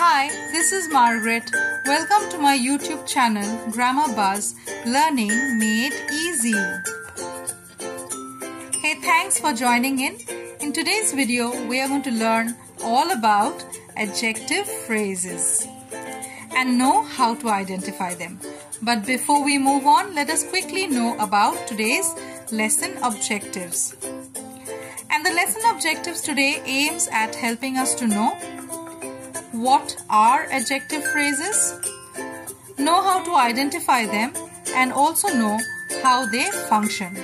Hi, this is Margaret. Welcome to my YouTube channel, Grammar Buzz, Learning Made Easy. Hey, thanks for joining in. In today's video, we are going to learn all about adjective phrases and know how to identify them. But before we move on, let us quickly know about today's lesson objectives. And the lesson objectives today aims at helping us to know what are adjective phrases, know how to identify them, and also know how they function.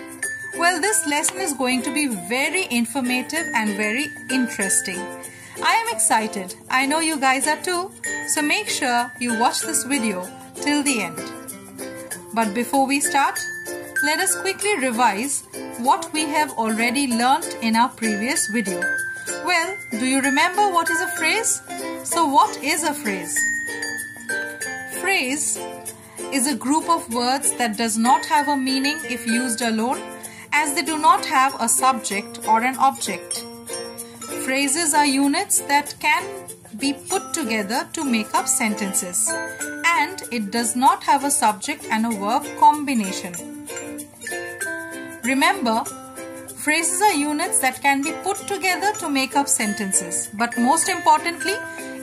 Well, this lesson is going to be very informative and very interesting. I am excited. I know you guys are too. So make sure you watch this video till the end. But before we start, let us quickly revise what we have already learnt in our previous video. Well, do you remember what is a phrase? So what is a phrase? Phrase is a group of words that does not have a meaning if used alone, as they do not have a subject or an object. Phrases are units that can be put together to make up sentences, and it does not have a subject and a verb combination. Remember, phrases are units that can be put together to make up sentences. But most importantly,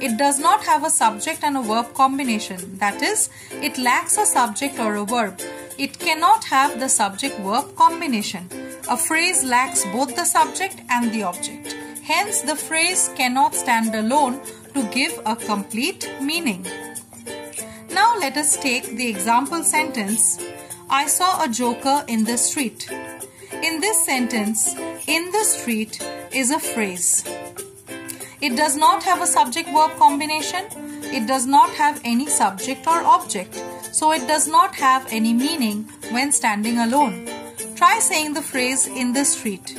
it does not have a subject and a verb combination. That is, it lacks a subject or a verb. It cannot have the subject-verb combination. A phrase lacks both the subject and the object. Hence, the phrase cannot stand alone to give a complete meaning. Now let us take the example sentence, I saw a joker in the street. In this sentence, in the street is a phrase. It does not have a subject-verb combination. It does not have any subject or object. So it does not have any meaning when standing alone. Try saying the phrase in the street.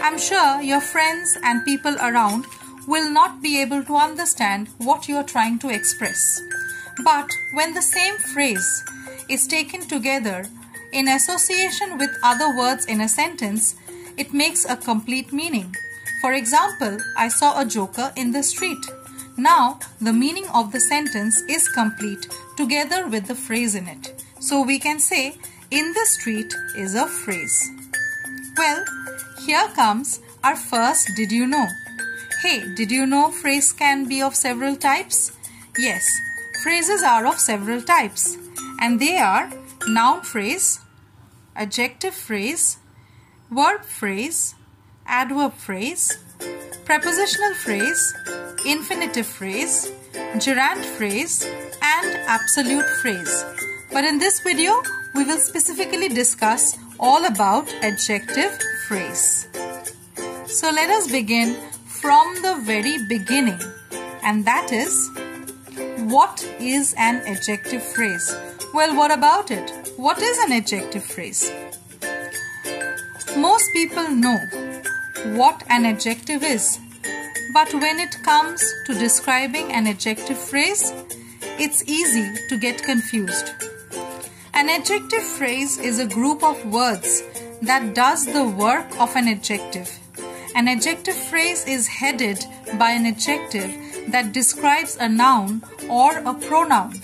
I'm sure your friends and people around will not be able to understand what you are trying to express. But when the same phrase is taken together in association with other words in a sentence, it makes a complete meaning. For example, I saw a joker in the street. Now, the meaning of the sentence is complete together with the phrase in it. So we can say, in the street is a phrase. Well, here comes our first did you know. Hey, did you know phrase can be of several types? Yes, phrases are of several types. And they are noun phrase, adjective phrase, verb phrase, adverb phrase, prepositional phrase, infinitive phrase, gerund phrase, and absolute phrase. But in this video, we will specifically discuss all about adjective phrase. So let us begin from the very beginning, and that is, what is an adjective phrase? Well, what about it? What is an adjective phrase? Most people know what an adjective is, but when it comes to describing an adjective phrase, it's easy to get confused. An adjective phrase is a group of words that does the work of an adjective. An adjective phrase is headed by an adjective that describes a noun or a pronoun.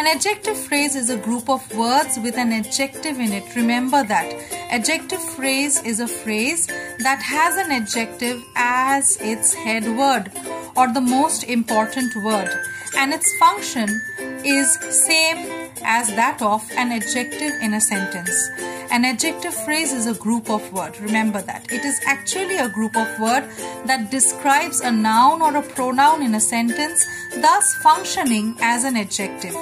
An adjective phrase is a group of words with an adjective in it. Remember that. Adjective phrase is a phrase that has an adjective as its head word or the most important word, and its function is same as that of an adjective in a sentence. An adjective phrase is a group of words. Remember that. It is actually a group of words that describes a noun or a pronoun in a sentence, thus functioning as an adjective.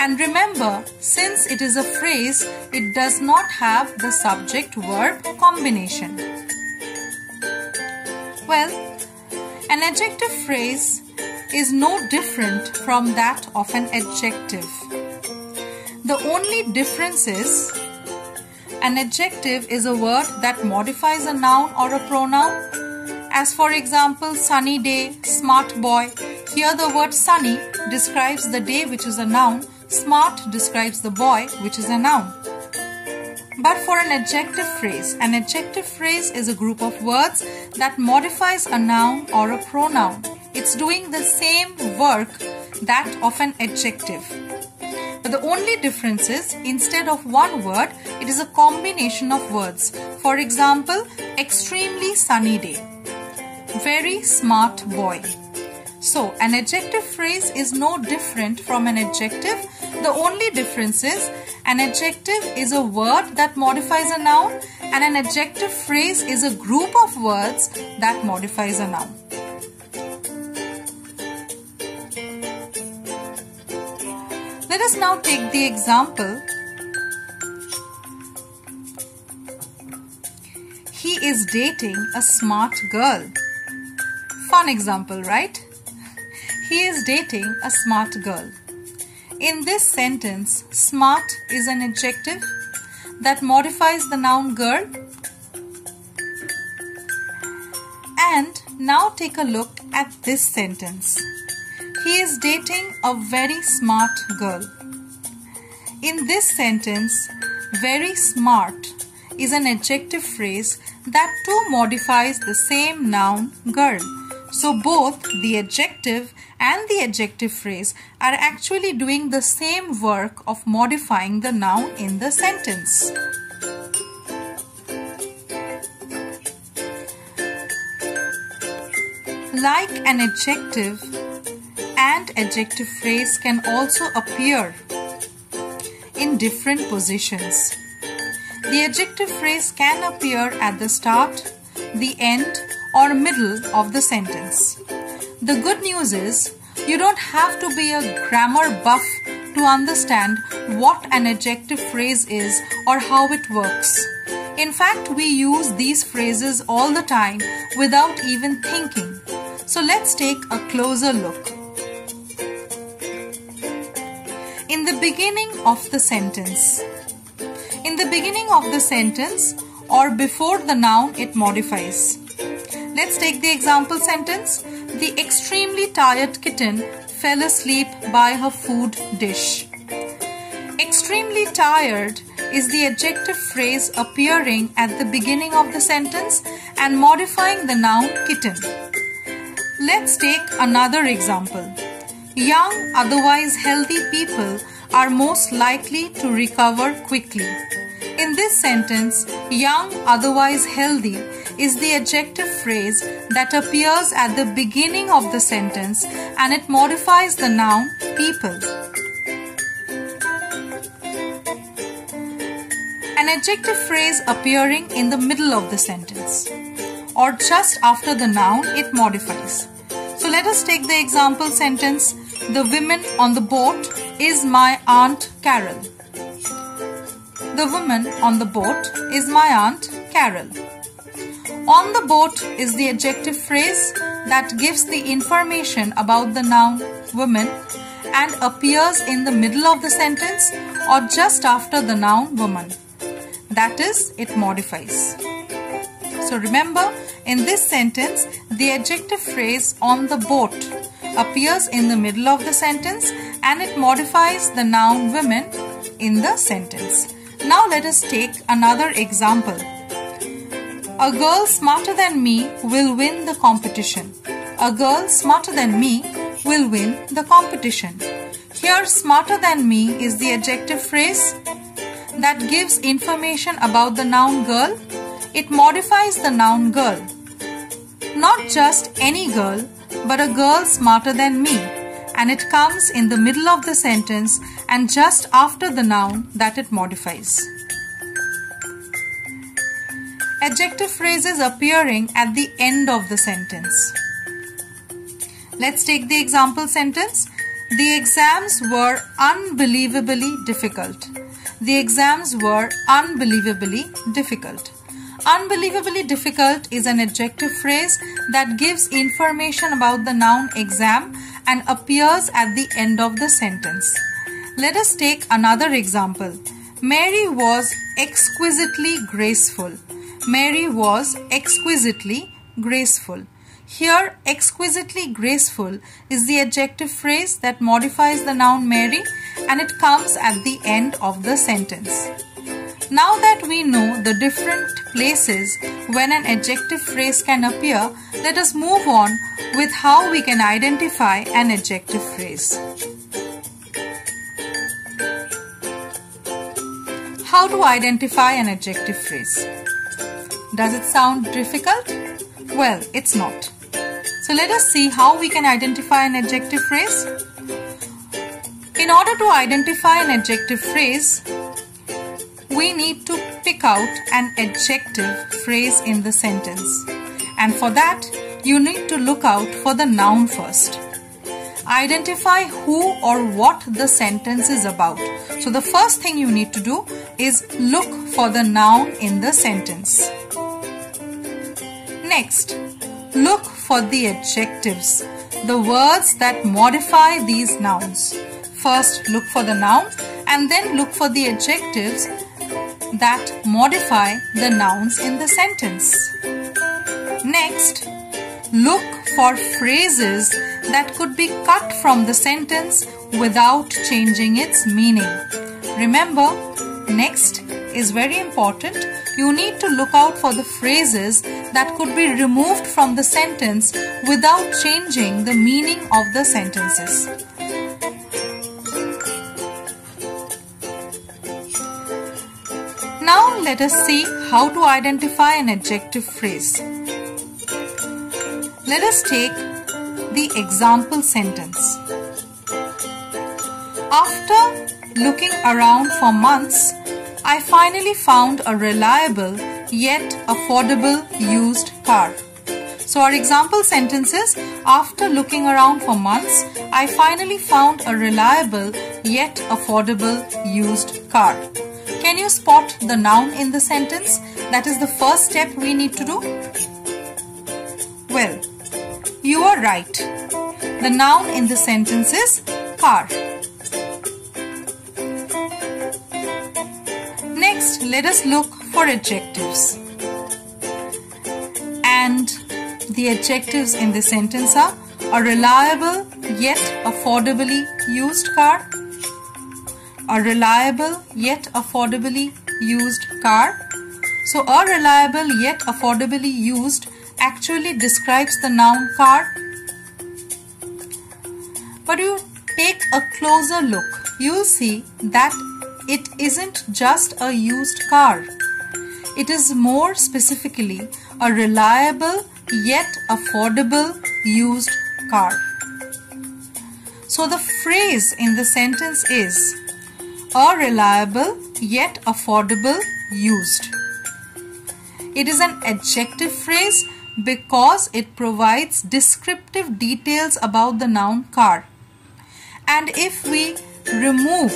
And remember, since it is a phrase, it does not have the subject-verb combination. Well, an adjective phrase is no different from that of an adjective. The only difference is, an adjective is a word that modifies a noun or a pronoun. As for example, sunny day, smart boy. Here the word sunny describes the day, which is a noun. Smart describes the boy, which is a noun. but for an adjective phrase. An adjective phrase is a group of words that modifies a noun or a pronoun. It's doing the same work that of an adjective. But the only difference is, instead of one word, it is a combination of words. For example, extremely sunny day, very smart boy. So, an adjective phrase is no different from an adjective. The only difference is, an adjective is a word that modifies a noun, and an adjective phrase is a group of words that modifies a noun. Let us now take the example. He is dating a smart girl. Fun example, right? He is dating a smart girl. In this sentence, smart is an adjective that modifies the noun girl. And now take a look at this sentence. He is dating a very smart girl. In this sentence, very smart is an adjective phrase that too modifies the same noun girl. So both the adjective and the adjective phrase are actually doing the same work of modifying the noun in the sentence. Like an adjective, an adjective phrase can also appear in different positions. The adjective phrase can appear at the start, the end, or middle of the sentence. The good news is, you don't have to be a grammar buff to understand what an adjective phrase is or how it works. In fact, we use these phrases all the time without even thinking. So let's take a closer look. In the beginning of the sentence. In the beginning of the sentence or before the noun it modifies. Let's take the example sentence. The extremely tired kitten fell asleep by her food dish. Extremely tired is the adjective phrase appearing at the beginning of the sentence and modifying the noun kitten. Let's take another example. Young, otherwise healthy people are most likely to recover quickly. In this sentence, young, otherwise healthy is the adjective phrase that appears at the beginning of the sentence and it modifies the noun people. An adjective phrase appearing in the middle of the sentence or just after the noun it modifies. So let us take the example sentence. The woman on the boat is my Aunt Carol. The woman on the boat is my Aunt Carol. On the boat is the adjective phrase that gives the information about the noun woman and appears in the middle of the sentence or just after the noun woman. That is, it modifies. So remember, in this sentence, the adjective phrase on the boat appears in the middle of the sentence and it modifies the noun women in the sentence. Now let us take another example. A girl smarter than me will win the competition. A girl smarter than me will win the competition. Here, smarter than me is the adjective phrase that gives information about the noun girl. It modifies the noun girl. Not just any girl, but a girl smarter than me. And it comes in the middle of the sentence and just after the noun that it modifies. Adjective phrases appearing at the end of the sentence. Let's take the example sentence. The exams were unbelievably difficult. The exams were unbelievably difficult. Unbelievably difficult is an adjective phrase that gives information about the noun exam and appears at the end of the sentence. Let us take another example. Mary was exquisitely graceful. Mary was exquisitely graceful. Here, exquisitely graceful is the adjective phrase that modifies the noun Mary and it comes at the end of the sentence. Now that we know the different places when an adjective phrase can appear, let us move on with how we can identify an adjective phrase. How to identify an adjective phrase? Does it sound difficult? Well, it's not. So let us see how we can identify an adjective phrase. In order to identify an adjective phrase, we need to pick out an adjective phrase in the sentence. And for that, you need to look out for the noun first. Identify who or what the sentence is about. So the first thing you need to do is look for the noun in the sentence. Next, look for the adjectives, the words that modify these nouns. First, look for the noun and then look for the adjectives that modify the nouns in the sentence. Next, look for phrases that could be cut from the sentence without changing its meaning. Remember, next is very important. You need to look out for the phrases that could be removed from the sentence without changing the meaning of the sentences. Now let us see how to identify an adjective phrase. Let us take the example sentence. After looking around for months, I finally found a reliable yet affordable used car. So our example sentence is, after looking around for months, I finally found a reliable yet affordable used car. Can you spot the noun in the sentence? That is the first step we need to do. Well, you are right. The noun in the sentence is car. Next, let us look for adjectives. And the adjectives in the sentence are a reliable yet affordably used car, a reliable yet affordably used car. So, a reliable yet affordably used actually describes the noun car. But you take a closer look, you'll see that it isn't just a used car. It is more specifically a reliable yet affordable used car. So the phrase in the sentence is a reliable yet affordable used. It is an adjective phrase because it provides descriptive details about the noun car. And if we remove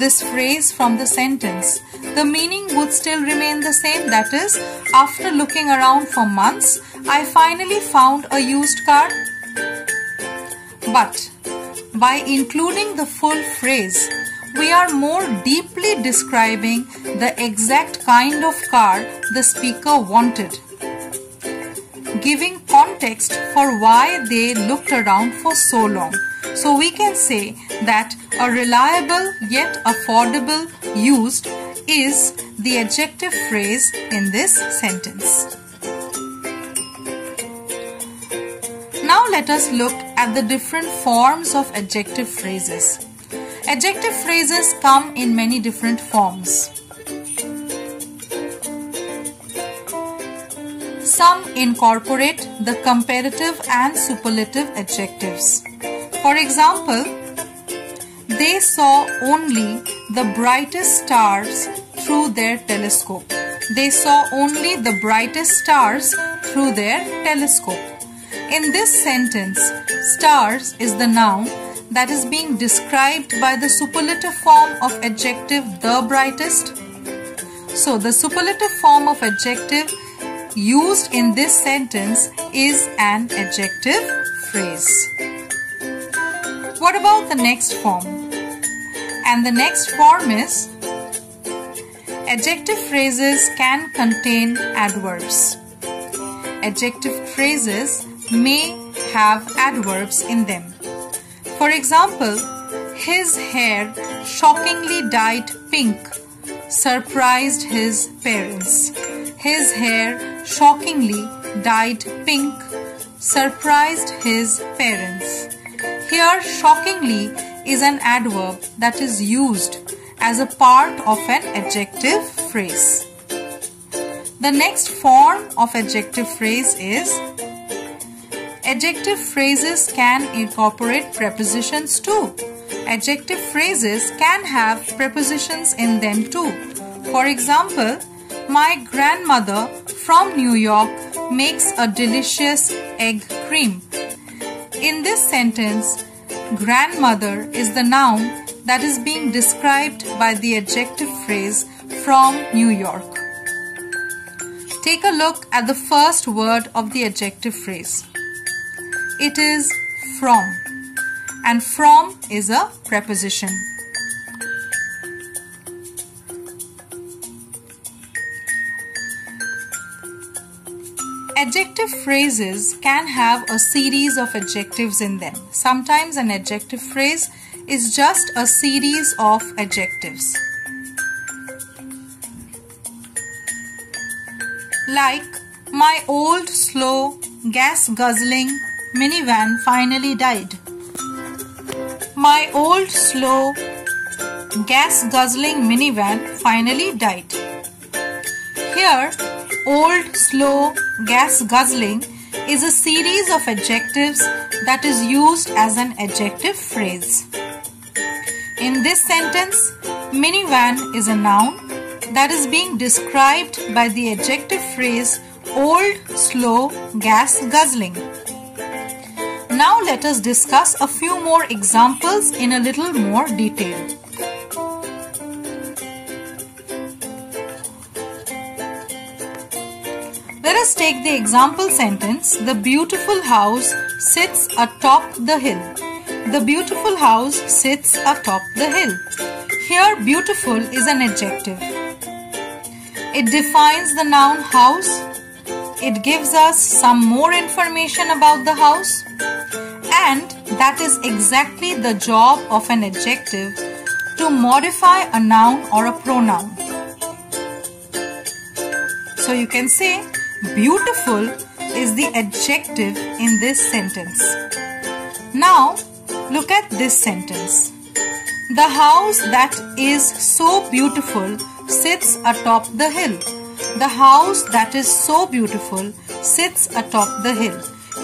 this phrase from the sentence, the meaning would still remain the same. That is, after looking around for months, I finally found a used car. But by including the full phrase, we are more deeply describing the exact kind of car the speaker wanted, giving context for why they looked around for so long. So we can say that a reliable yet affordable used is the adjective phrase in this sentence. Now let us look at the different forms of adjective phrases. Adjective phrases come in many different forms. Some incorporate the comparative and superlative adjectives. For example, they saw only the brightest stars through their telescope. They saw only the brightest stars through their telescope. In this sentence, stars is the noun that is being described by the superlative form of adjective the brightest. So the superlative form of adjective used in this sentence is an adjective phrase. What about the next form? And the next form is adjective phrases can contain adverbs. Adjective phrases may have adverbs in them. For example, his hair shockingly dyed pink, surprised his parents. His hair shockingly dyed pink surprised his parents. Here, shockingly is an adverb that is used as a part of an adjective phrase. The next form of adjective phrase is adjective phrases can incorporate prepositions too. Adjective phrases can have prepositions in them too. For example, my grandmother from New York makes a delicious egg cream. In this sentence, grandmother is the noun that is being described by the adjective phrase from New York. Take a look at the first word of the adjective phrase. It is from, and from is a preposition. Adjective phrases can have a series of adjectives in them. Sometimes an adjective phrase is just a series of adjectives. Like, my old, slow, gas-guzzling minivan finally died. My old, slow, gas-guzzling minivan finally died. Here, old, slow, gas-guzzling is a series of adjectives that is used as an adjective phrase. In this sentence, minivan is a noun that is being described by the adjective phrase old, slow, gas guzzling. Now let us discuss a few more examples in a little more detail. Let us take the example sentence, the beautiful house sits atop the hill. The beautiful house sits atop the hill. Here, beautiful is an adjective. It defines the noun house. It gives us some more information about the house. And that is exactly the job of an adjective, to modify a noun or a pronoun. So you can say beautiful is the adjective in this sentence. Now look at this sentence. The house that is so beautiful sits atop the hill. The house that is so beautiful sits atop the hill.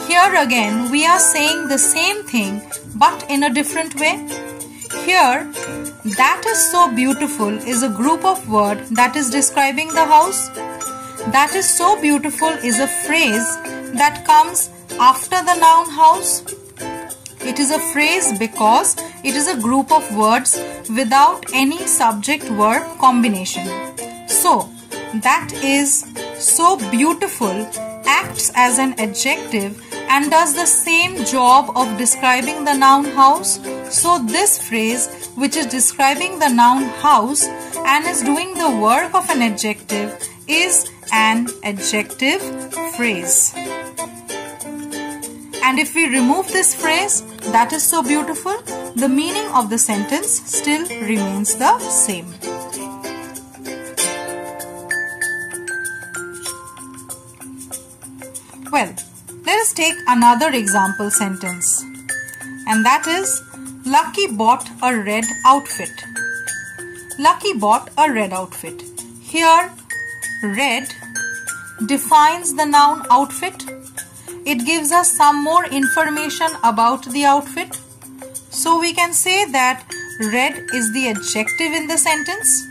Here again we are saying the same thing but in a different way. Here, that is so beautiful is a group of words that is describing the house. That is so beautiful is a phrase that comes after the noun house. It is a phrase because it is a group of words without any subject-verb combination. So, that is so beautiful acts as an adjective and does the same job of describing the noun house. So, this phrase, which is describing the noun house and is doing the work of an adjective, is an adjective phrase. And if we remove this phrase, that is so beautiful, the meaning of the sentence still remains the same. Well, let us take another example sentence. And that is, Lucky bought a red outfit. Lucky bought a red outfit. Here, red defines the noun outfit. It gives us some more information about the outfit. So we can say that red is the adjective in the sentence.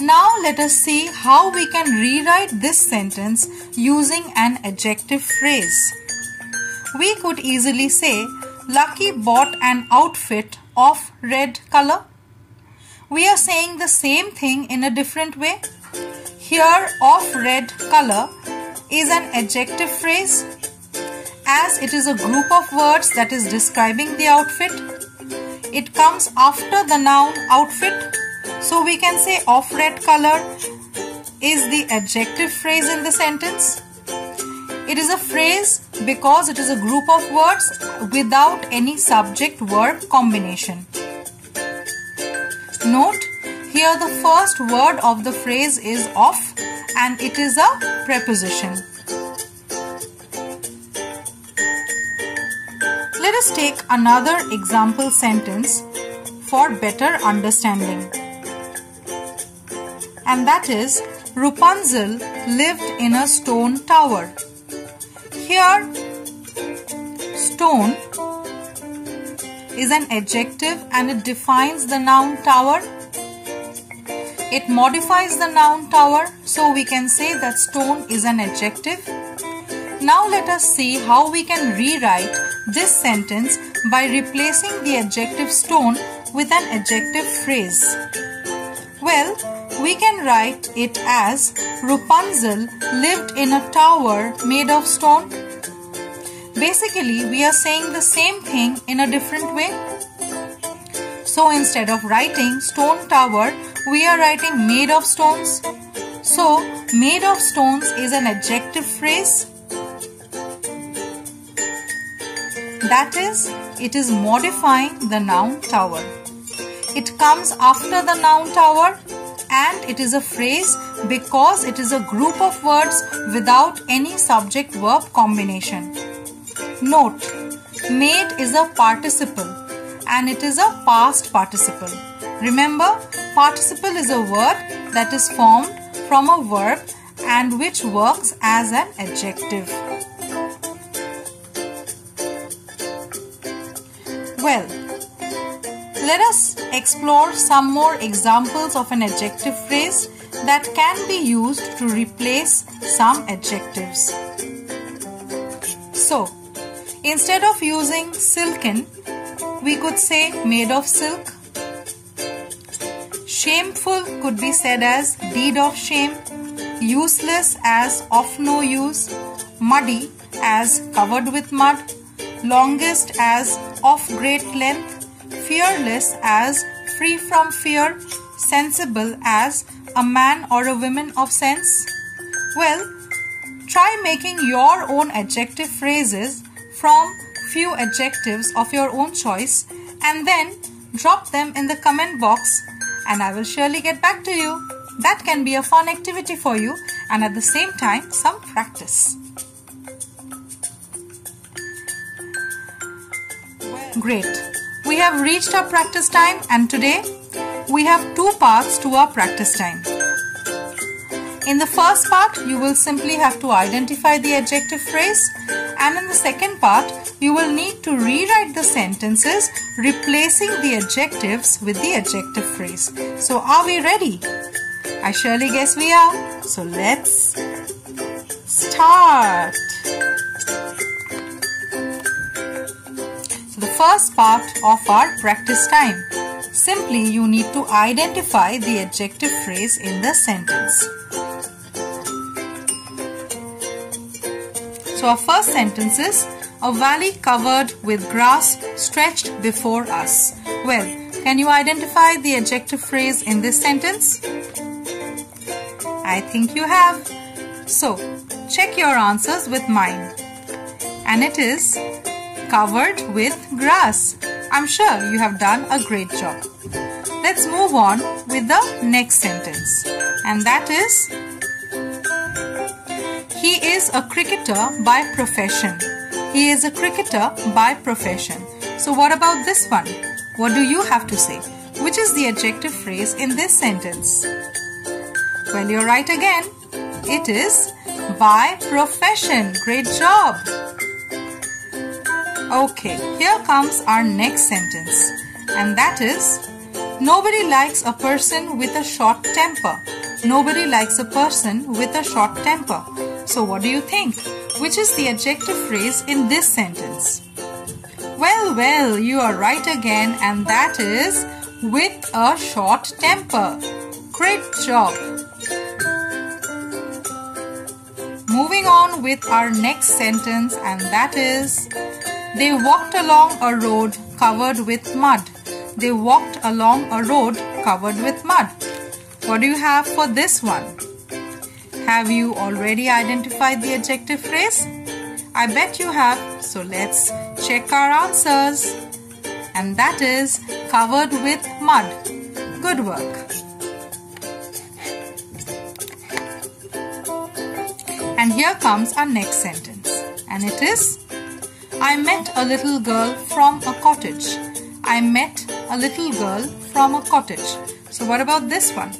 Now let us see how we can rewrite this sentence using an adjective phrase. We could easily say, Lucky bought an outfit of red color. We are saying the same thing in a different way. Here, of red color is an adjective phrase, as it is a group of words that is describing the outfit. It comes after the noun outfit. So we can say of red color is the adjective phrase in the sentence. It is a phrase because it is a group of words without any subject verb combination. Note, here Here the first word of the phrase is of and it is a preposition. Let us take another example sentence for better understanding. And that is, Rapunzel lived in a stone tower. Here, stone is an adjective and it defines the noun tower. It modifies the noun tower, so we can say that stone is an adjective. Now let us see how we can rewrite this sentence by replacing the adjective stone with an adjective phrase. Well, we can write it as Rapunzel lived in a tower made of stone. Basically, we are saying the same thing in a different way. So instead of writing stone tower, we are writing made of stones. So, made of stones is an adjective phrase. That is, it is modifying the noun tower. It comes after the noun tower and it is a phrase because it is a group of words without any subject-verb combination. Note, made is a participle and it is a past participle. Remember, participle is a word that is formed from a verb and which works as an adjective. Well, let us explore some more examples of an adjective phrase that can be used to replace some adjectives. So, instead of using silken, we could say made of silk. Shameful could be said as deed of shame, useless as of no use, muddy as covered with mud, longest as of great length, fearless as free from fear, sensible as a man or a woman of sense. Well, try making your own adjective phrases from few adjectives of your own choice and then drop them in the comment box. And I will surely get back to you. That can be a fun activity for you and at the same time some practice. Great. We have reached our practice time and today we have two parts to our practice time. In the first part, you will simply have to identify the adjective phrase, and in the second part, you will need to rewrite the sentences replacing the adjectives with the adjective phrase. So, are we ready? I surely guess we are. So, let's start. So, the first part of our practice time. Simply, you need to identify the adjective phrase in the sentence. So our first sentence is, a valley covered with grass stretched before us. Well, can you identify the adjective phrase in this sentence? I think you have. So, check your answers with mine. And it is, covered with grass. I'm sure you have done a great job. Let's move on with the next sentence. And that is, he is a cricketer by profession. He is a cricketer by profession. So what about this one? What do you have to say? Which is the adjective phrase in this sentence? Well, you're right again. It is by profession. Great job. Okay, here comes our next sentence. And that is, nobody likes a person with a short temper. Nobody likes a person with a short temper. So what do you think? Which is the adjective phrase in this sentence? Well, you are right again, and that is with a short temper. Great job! Moving on with our next sentence, and that is, they walked along a road covered with mud. They walked along a road covered with mud. What do you have for this one? Have you already identified the adjective phrase? I bet you have. So let's check our answers. And that is covered with mud. Good work. And here comes our next sentence. And it is, I met a little girl from a cottage. I met a little girl from a cottage. So what about this one?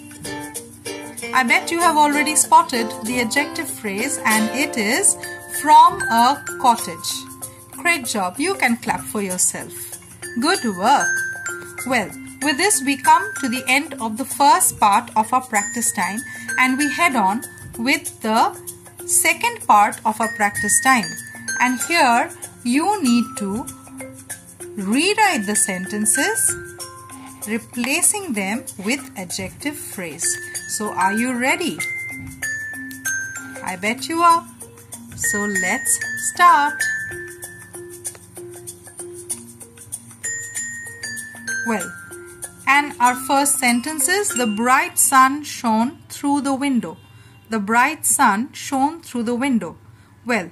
I bet you have already spotted the adjective phrase, and it is from a cottage. Great job. You can clap for yourself. Good work. Well, with this we come to the end of the first part of our practice time, and we head on with the second part of our practice time. And here you need to rewrite the sentences, replacing them with adjective phrase. So are you ready? I bet you are. So let's start. Well, and our first sentence is, the bright sun shone through the window. The bright sun shone through the window. Well,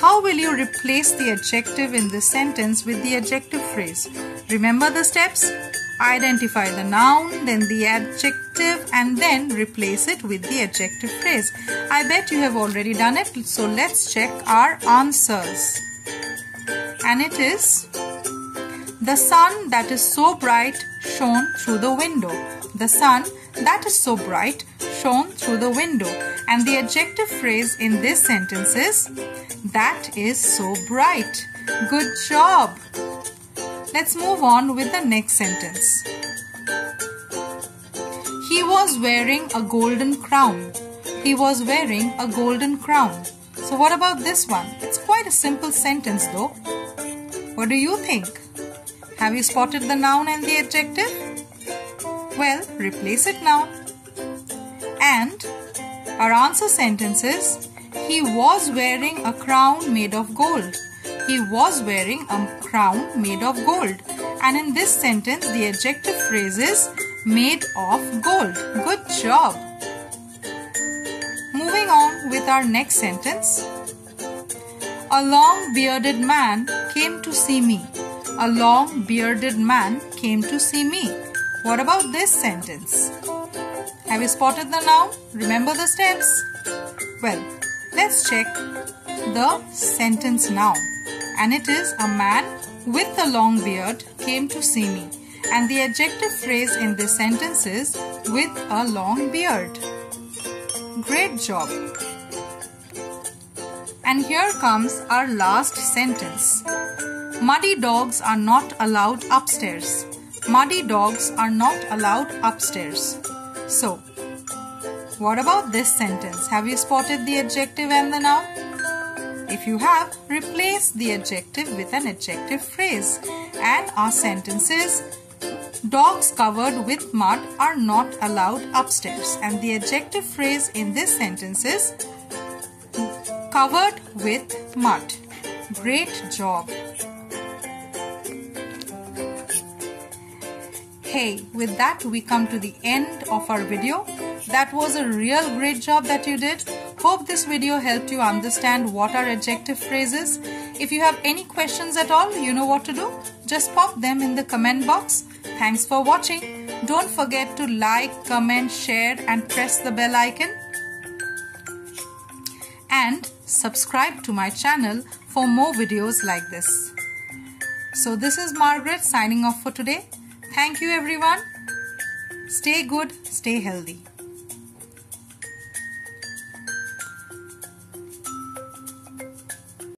how will you replace the adjective in this sentence with the adjective phrase? Remember the steps? Identify the noun, then the adjective, and then replace it with the adjective phrase. I bet you have already done it, so let's check our answers. And it is, the sun that is so bright shone through the window. The sun that is so bright shone through the window. And the adjective phrase in this sentence is, that is so bright. Good job. Let's move on with the next sentence. He was wearing a golden crown. He was wearing a golden crown. So what about this one? It's quite a simple sentence though. What do you think? Have you spotted the noun and the adjective? Well, replace it now. And our answer sentence is, he was wearing a crown made of gold. He was wearing a crown made of gold. And in this sentence, the adjective phrase is made of gold. Good job. Moving on with our next sentence. A long bearded man came to see me. A long bearded man came to see me. What about this sentence? Have you spotted the noun? Remember the steps? Well, let's check the sentence now. And it is, a man with a long beard came to see me. And the adjective phrase in this sentence is, with a long beard. Great job. And here comes our last sentence. Muddy dogs are not allowed upstairs. Muddy dogs are not allowed upstairs. So, what about this sentence? Have you spotted the adjective and the noun? If you have, replace the adjective with an adjective phrase. And our sentence is, dogs covered with mud are not allowed upstairs. And the adjective phrase in this sentence is, covered with mud. Great job. Hey, with that we come to the end of our video. That was a real great job that you did. Hope this video helped you understand what are adjective phrases. If you have any questions at all, you know what to do. Just pop them in the comment box. Thanks for watching. Don't forget to like, comment, share and press the bell icon. And subscribe to my channel for more videos like this. So this is Margaret signing off for today. Thank you everyone. Stay good, stay healthy.